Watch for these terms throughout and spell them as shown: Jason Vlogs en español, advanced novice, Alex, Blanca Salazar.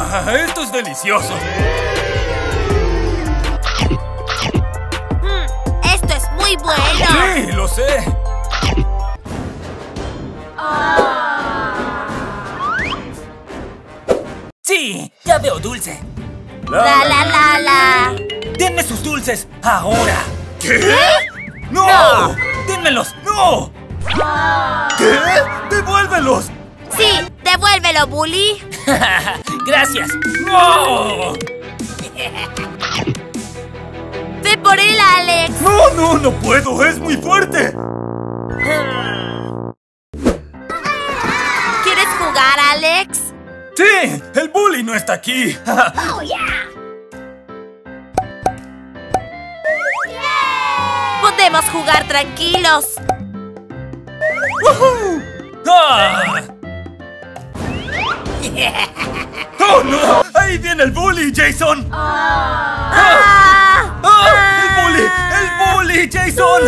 Ah, esto es delicioso. Esto es muy bueno. Sí, lo sé. Sí, ya veo dulce. La. Denme sus dulces ahora. ¿Qué? ¡No! ¡Dénmelos! ¡No! ¿Qué? ¡Devuélvelos! Sí, devuélvelo, Bully. ¡Gracias! ¡No! ¡Ve por él, Alex! ¡No puedo! ¡Es muy fuerte! ¿Quieres jugar, Alex? ¡Sí! ¡El Bully no está aquí! ¡Oh, yeah! ¡Podemos jugar tranquilos! ¡Woohoo! ¡Ah! ¡Oh, no! ¡Ahí viene el Bully, Jason! ¡Oh! ¡Ah! ¡Ah! ¡El Bully! ¡El Bully, Jason!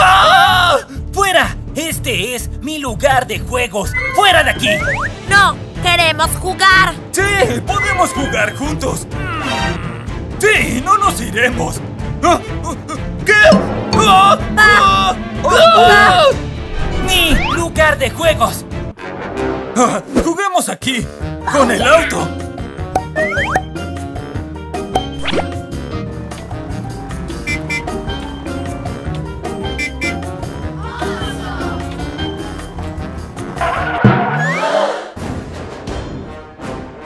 ¡Ah! ¡Fuera! Este es mi lugar de juegos. ¡Fuera de aquí! ¡No! ¡Queremos jugar! ¡Sí! ¡Podemos jugar juntos! ¡Sí! ¡No nos iremos! ¿Qué? ¡Mi lugar de juegos! ¡Juguemos aquí! ¡Con el auto!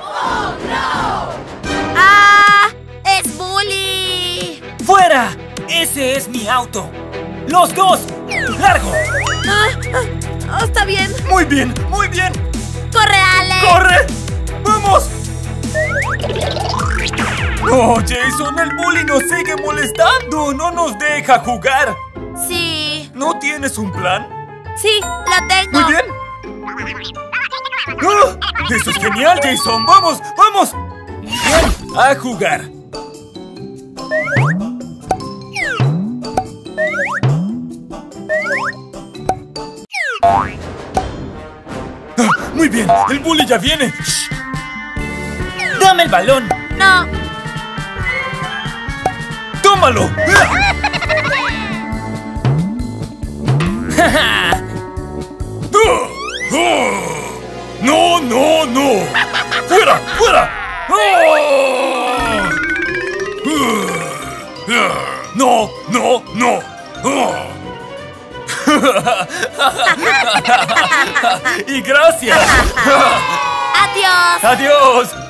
¡Oh, no! ¡Ah! ¡Es Bully! ¡Fuera! ¡Ese es mi auto! ¡Los dos! ¡Largo! Está bien. ¡Muy bien! ¡Muy bien! ¡Corre, Alex! ¡Corre! ¡Vamos! ¡Oh, Jason! ¡El Bully nos sigue molestando! ¡No nos deja jugar! Sí. ¿No tienes un plan? Sí, lo tengo. ¡Muy bien! ¡Eso es genial, Jason! ¡Vamos! ¡Vamos! ¡Bien! ¡A jugar! ¡Muy bien! ¡El Bully ya viene! ¡Shh! ¡Dame el balón! ¡No! ¡Tómalo! ¡No! ¡Fuera! ¡Fuera! ¡No! Y gracias. Adiós. Adiós.